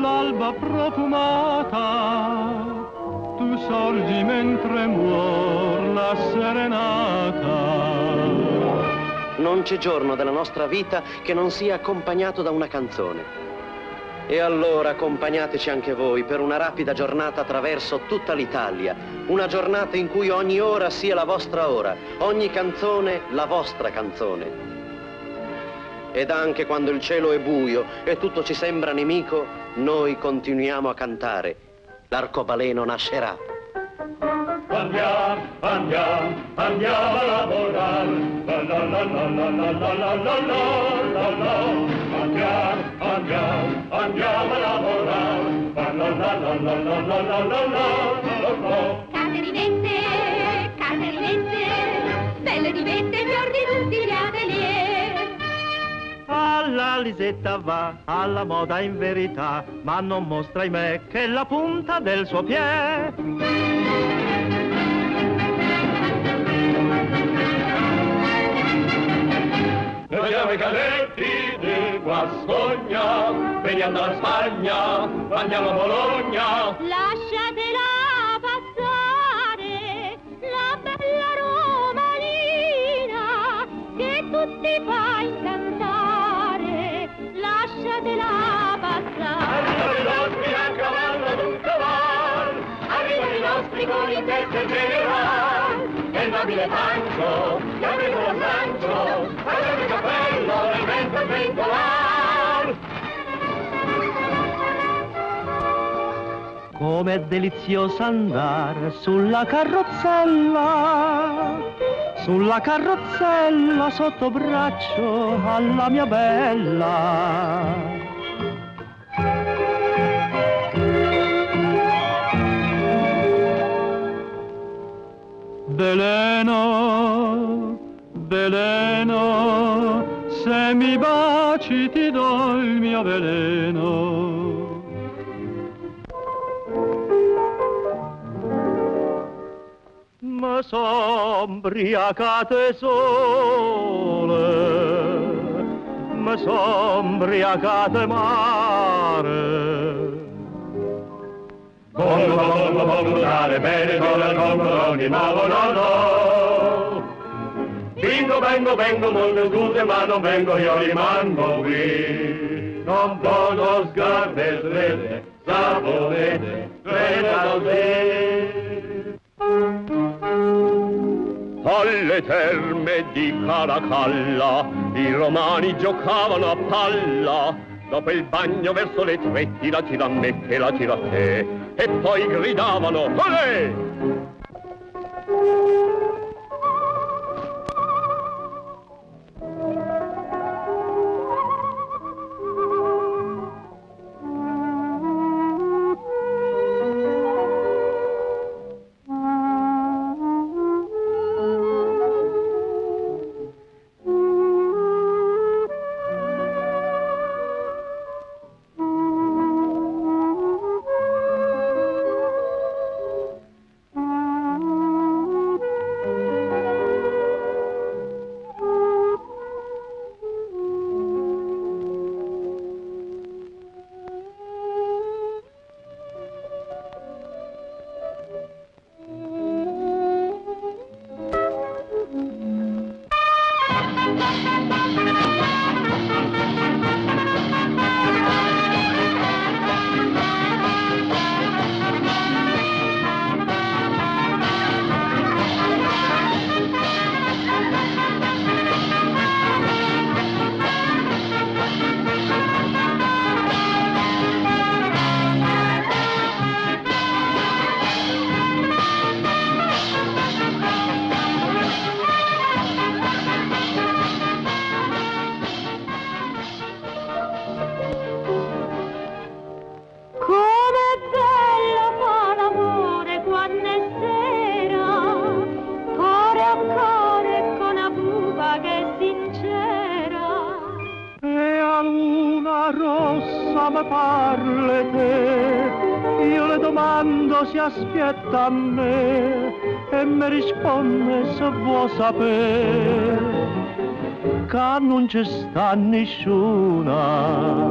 dall'alba profumata, tu sorgi mentre muor la serenata. Non c'è giorno della nostra vita che non sia accompagnato da una canzone. E allora accompagnateci anche voi per una rapida giornata attraverso tutta l'Italia, una giornata in cui ogni ora sia la vostra ora, ogni canzone la vostra canzone. Ed anche quando il cielo è buio e tutto ci sembra nemico, noi continuiamo a cantare. L'arcobaleno nascerà. Andiamo, andiamo, andiamo a lavorare. La la la la la la la la la. Andiamo, andiamo, andiamo a lavorare. La la la la la la la la la la. Case rivette, belle rivette, fior di tutti gli atelier. Alla Lisetta va, alla moda in verità, ma non mostra in me che la punta del suo piede. Noi siamo i cadetti di Guascogna, veniamo dalla Spagna, andiamo a Bologna. Lasciatela passare, la bella Romanina, che tutti fai cantare, lasciatela passare. Arrivano i nostri a cavallo d'un cavallo, arrivano i nostri con il terzo generale, e il nobile Pancio, che avevo lo Sancio, facciamo il cappello e vento a ventolar. Com'è delizioso andare sulla carrozzella sotto braccio alla mia bella. Beleno, Beleno, se mi baci ti do il mio veleno. Ma s'ombriacate sole, ma s'ombriacate mare. Volvo, volvo, bene con l'alcoloni, ma no. Vengo, molte scuse, ma non vengo, io rimango qui. Non voglio sgarbe strette, saponete, vedate. Alle terme di Caracalla, i romani giocavano a palla. Dopo il bagno verso le 3 tira, tira a me che la tira a te. E poi gridavano, olè! Aspetta a me e mi risponde se vuoi sapere che non ci sta nessuna.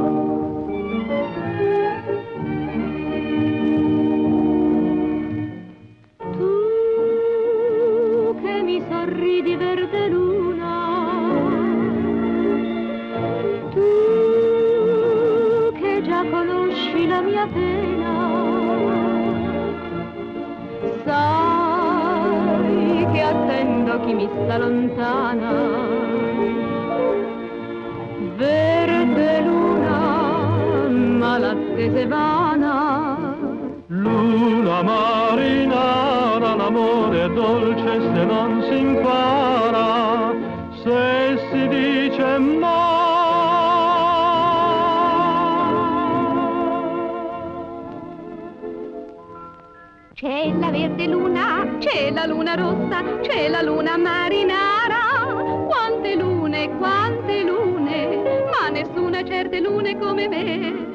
la mia pena. Sai che attendo chi mi sta lontana. Verde luna, ma l'attesa è vana. Luna marinara, l'amore è dolce se non si impara, se si dice mai. C'è la verde luna, c'è la luna rossa, c'è la luna marinara. Quante lune, ma nessuna certe lune come me.